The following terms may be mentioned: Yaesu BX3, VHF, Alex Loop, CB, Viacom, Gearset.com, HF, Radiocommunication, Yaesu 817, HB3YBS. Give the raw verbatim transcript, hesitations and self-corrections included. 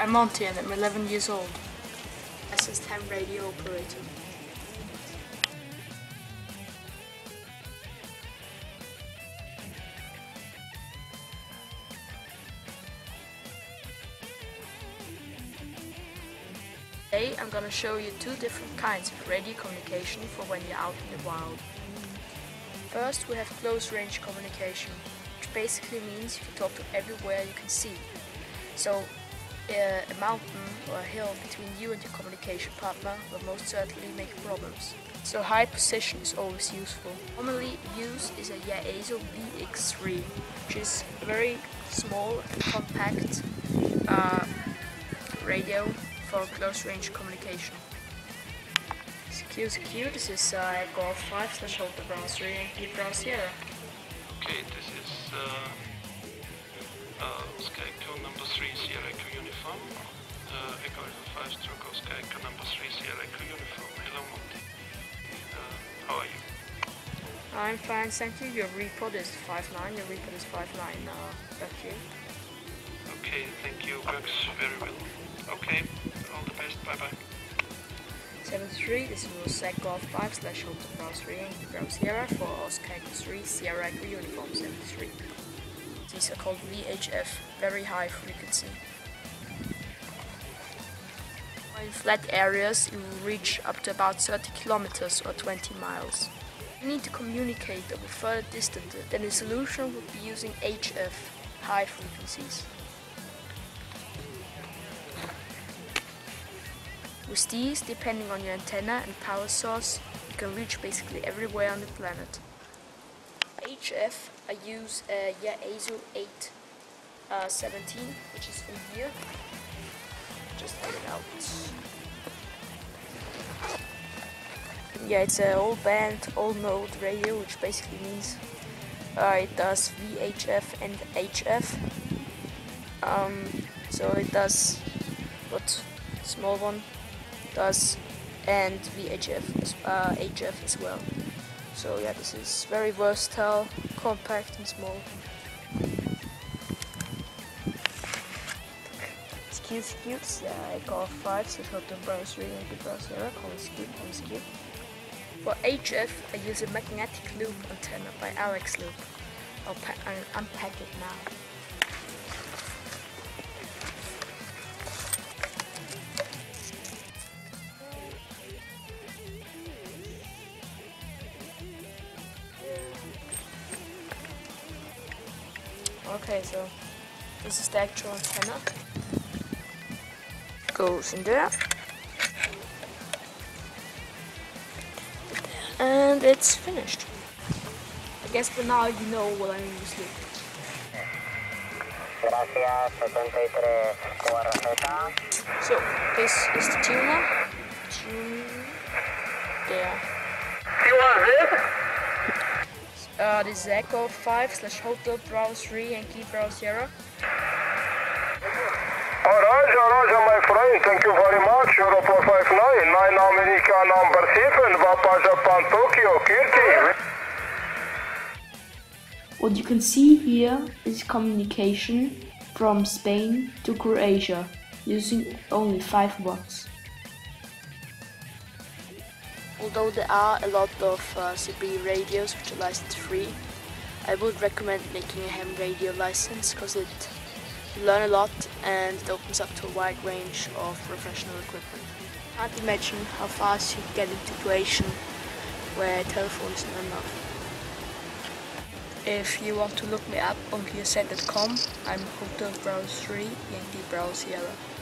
I'm Monty and I'm eleven years old. S S ten radio operator. Today I'm going to show you two different kinds of radio communication for when you're out in the wild. First we have close range communication, which basically means you can talk to everywhere you can see. So uh, a mountain or a hill between you and your communication partner will most certainly make problems. So high position is always useful. Normally used is a Yaesu B X three, which is a very small and compact uh, radio for close range communication. Q Q, this is uh, Golf five slash hold the browser and keep browser. Okay, this is uh, uh, Sky Echo number three Sierra Echo Uniform. Uh, Echo Alpha five stroke of Sky Echo number three Sierra Echo Uniform. Hello Monty. Uh, how are you? I'm fine, thank you. Your report is five nine, your report is five nine. Uh, thank you. Okay, thank you. Works very well. Okay, all the best. Bye bye. seven three, this was Sec Golf five slash hold the browse three and browse Sierra for Oscar three Sierra Echo Uniform seven three. These are called V H F, very high frequency. In flat areas, you reach up to about thirty kilometers or twenty miles. If you need to communicate over further distances, then the solution would be using H F, high frequencies. With these, depending on your antenna and power source, you can reach basically everywhere on the planet. H F, I use uh, Yaesu eight seventeen, which is in here. Just put it out. Yeah, it's an all band, all mode radio, which basically means uh, it does V H F and H F. Um, so it does what small one does, and V H F, uh, H F as well. So yeah, this is very versatile, compact and small. Skip, skip, I call five, so it's not the browse reading and the browse error, call skip, call skip. For H F, I use a magnetic loop antenna by Alex Loop. I'll, I'll unpack it now. Okay, so this is the actual antenna. Goes in there. And it's finished. I guess for now you know what I'm using. So this is the tuner. Tune there. You want this? Uh, this is Echo five slash Hotel Browse three and Key Browse Sierra. Oh, Roger, Roger, my friend, thank you very much. Euro four five nine, nine America number seven, Vapa Japan, Tokyo, Kirti. What you can see here is communication from Spain to Croatia using only five watts. Although there are a lot of uh, C B radios which are licensed free, I would recommend making a ham radio license because it you learn a lot and it opens up to a wide range of professional equipment. I can't imagine how fast you get into a situation where telephone is not enough. If you want to look me up on Gearset dot com, I'm Hotel Browse three Yankee Browse Sierra.